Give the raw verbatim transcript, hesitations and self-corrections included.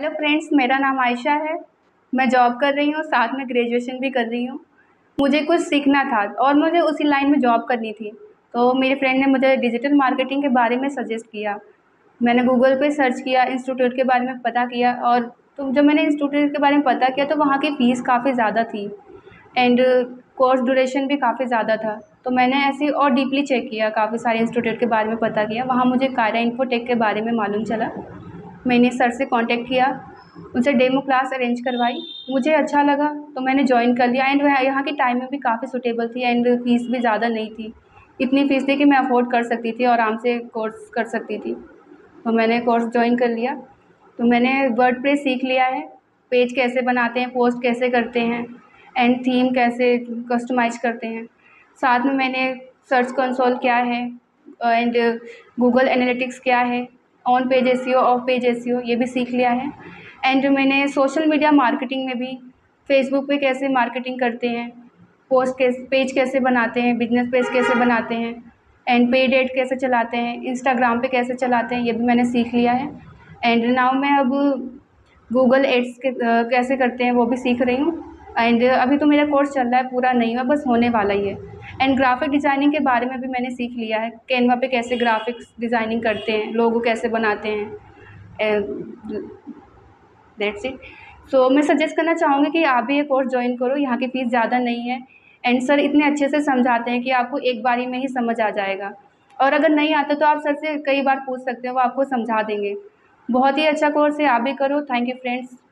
Hello friends, मेरा नाम आयशा है। मैं जॉब कर रही हूँ, साथ में ग्रेजुएशन भी कर रही हूँ। मुझे कुछ सीखना था और मुझे उसी लाइन में जॉब करनी थी, तो मेरे फ्रेंड ने मुझे डिजिटल मार्केटिंग के बारे में सजेस्ट किया। मैंने गूगल पे सर्च किया, इंस्टीट्यूट के बारे में पता किया, और तो जब मैंने इंस्टीट्यूट के बारे में पता किया तो वहाँ की फ़ीस काफ़ी ज़्यादा थी एंड कोर्स ड्यूरेशन भी काफ़ी ज़्यादा था। तो मैंने ऐसे और डीपली चेक किया, काफ़ी सारे इंस्टीट्यूट के बारे में पता किया। वहाँ मुझे कायरा इन्फोटेक के बारे में मालूम चला। मैंने सर से कांटेक्ट किया, उनसे डेमो क्लास अरेंज करवाई। मुझे अच्छा लगा तो मैंने ज्वाइन कर लिया। एंड वह यहाँ की टाइमिंग भी काफ़ी सूटेबल थी एंड फ़ीस भी ज़्यादा नहीं थी, इतनी फ़ीस थी कि मैं अफोर्ड कर सकती थी और आराम से कोर्स कर सकती थी। तो मैंने कोर्स ज्वाइन कर लिया। तो मैंने वर्डप्रेस सीख लिया है, पेज कैसे बनाते हैं, पोस्ट कैसे करते हैं एंड थीम कैसे कस्टमाइज़ करते हैं। साथ में मैंने सर्च कंसोल क्या है एंड गूगल एनालिटिक्स क्या है, on page SEO, off page SEO, ये भी सीख लिया है। एंड मैंने सोशल मीडिया मार्केटिंग में भी फेसबुक पे कैसे मार्केटिंग करते हैं, पोस्ट कैसे, पेज कैसे बनाते हैं, बिजनेस पेज कैसे बनाते हैं एंड पेड एड कैसे चलाते हैं, इंस्टाग्राम पे कैसे चलाते हैं, ये भी मैंने सीख लिया है। एंड नाउ मैं अब गूगल एड्स कैसे करते हैं वो भी सीख रही हूँ। एंड अभी तो मेरा कोर्स चल रहा है, पूरा नहीं हुआ, बस होने वाला ही है। एंड ग्राफिक डिज़ाइनिंग के बारे में भी मैंने सीख लिया है, कैनवा पे कैसे ग्राफिक्स डिज़ाइनिंग करते हैं, लोगो कैसे बनाते हैं। That's it. सो मैं सजेस्ट करना चाहूँगी कि आप भी ये कोर्स ज्वाइन करो, यहाँ की फ़ीस ज़्यादा नहीं है एंड सर इतने अच्छे से समझाते हैं कि आपको एक बारी में ही समझ आ जाएगा। और अगर नहीं आता तो आप सर से कई बार पूछ सकते हो, वो आपको समझा देंगे। बहुत ही अच्छा कोर्स है, आप भी करो। Thank you friends.